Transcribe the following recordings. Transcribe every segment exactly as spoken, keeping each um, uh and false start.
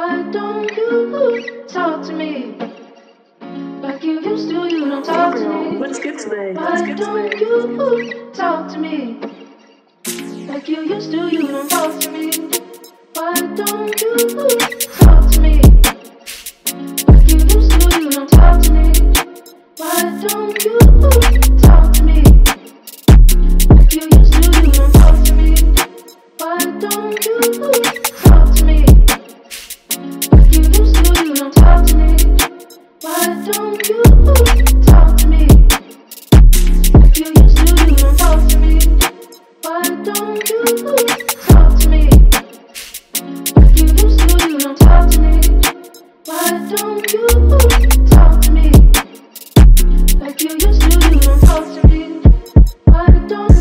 Why don't you talk to me like you used to? You don't talk to me. What's good today? Why don't you talk to me like you used to? You don't talk to me. Why don't you talk to me like you used to? You don't talk to me. Why don't you talk to me like you used to? You don't talk to me. Why don't you talk to me like you used to? You don't talk to me. Why don't you talk to me like you used to? You don't talk to me. Why don't you talk to me like you used to? You don't talk to me. Why don't you talk to me like you used to? You don't talk to me. Why don't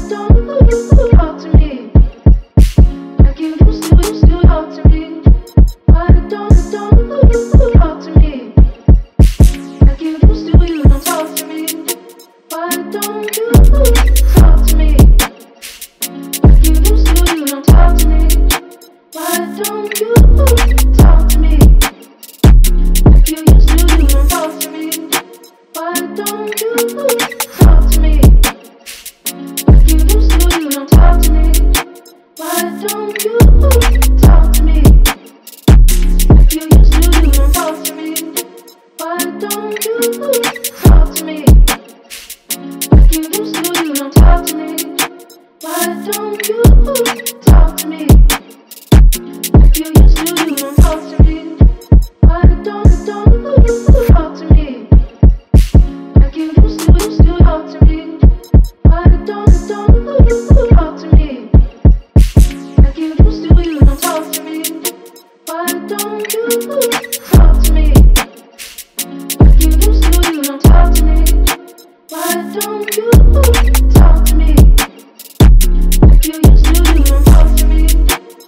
don't talk to me like you used to? Used to talk to me. Why don't don't talk to me like you used to? You don't talk to me. Why don't you talk to me like you used to? You don't talk to me.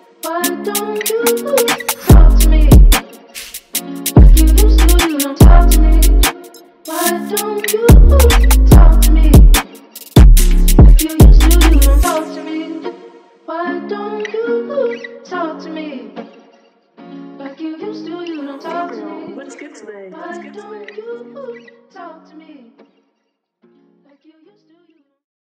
Why don't you talk to me like you used to? You don't talk to me. Why don't you talk to me like you used to? You don't talk to me. Why don't you talk to me like you used to? You don't talk to me. Why don't you talk to me like you used to? You don't talk to me. Why don't you talk to me like you used to? You don't talk to me. Why don't don't talk to me like you used to? Used to talk to me. Why don't don't talk to me like you used to? You don't talk to me. Why don't you talk to me like you used to? You don't talk to me. Why don't you talk to me like you used to? You don't talk to me. Why don't you talk to me like you used to? You don't talk to me. Why don't you talk to me like you used to? You don't talk to me. Why don't you talk to me like you used to? You don't talk to me. What's good today? What's good today?